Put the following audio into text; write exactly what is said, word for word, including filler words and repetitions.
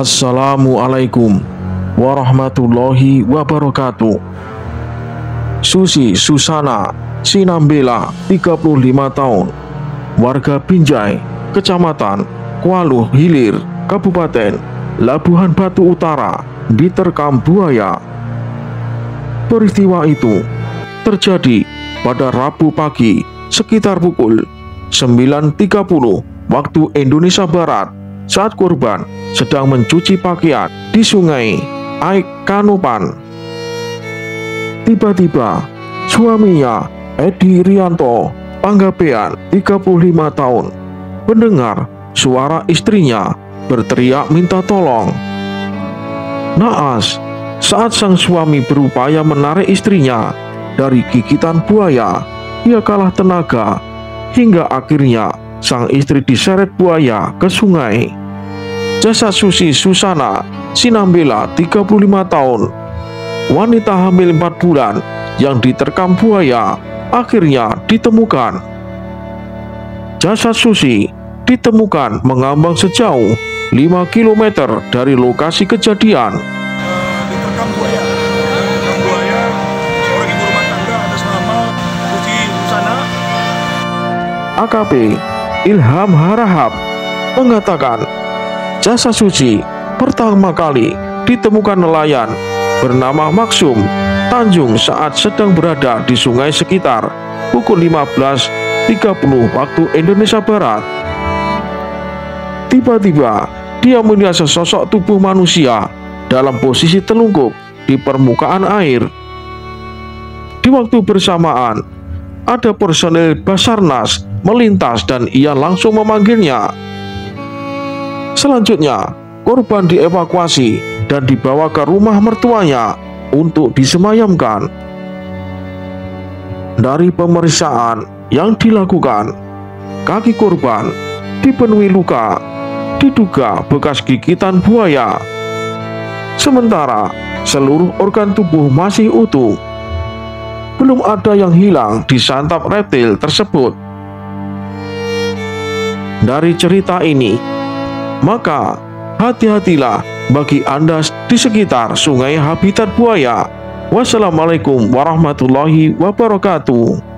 Assalamualaikum warahmatullahi wabarakatuh. Susi Susana Sinambela, tiga puluh lima tahun, warga Binjai, Kecamatan Kualuh Hilir, Kabupaten Labuhan Batu Utara, diterkam buaya. Peristiwa itu terjadi pada Rabu pagi sekitar pukul sembilan tiga puluh waktu Indonesia Barat saat korban sedang mencuci pakaian di sungai Aik Kanopan. Tiba-tiba suaminya, Edi Rianto Panggabean, tiga puluh lima tahun, mendengar suara istrinya berteriak minta tolong. Naas, saat sang suami berupaya menarik istrinya dari gigitan buaya, ia kalah tenaga hingga akhirnya sang istri diseret buaya ke sungai. Jasad Susi Susana Sinambela, tiga puluh lima tahun, wanita hamil empat bulan yang diterkam buaya, akhirnya ditemukan. Jasad Susi ditemukan mengambang sejauh lima kilometer dari lokasi kejadian. Uh, diterkam buaya, diterkam buaya seorang ibu rumah tangga atas nama Susi Susana. A K P Ilham Harahap mengatakan jasad Susi pertama kali ditemukan nelayan bernama Maksum Tanjung saat sedang berada di sungai sekitar pukul lima belas tiga puluh waktu Indonesia Barat. Tiba-tiba dia melihat sesosok tubuh manusia dalam posisi telungkup di permukaan air. Di waktu bersamaan, ada personil Basarnas melintas dan ia langsung memanggilnya. Selanjutnya, korban dievakuasi dan dibawa ke rumah mertuanya untuk disemayamkan. Dari pemeriksaan yang dilakukan, kaki korban dipenuhi luka diduga bekas gigitan buaya, sementara seluruh organ tubuh masih utuh. Belum ada yang hilang disantap reptil tersebut. Dari cerita ini, maka hati-hatilah bagi Anda di sekitar sungai habitat buaya. Wassalamualaikum warahmatullahi wabarakatuh.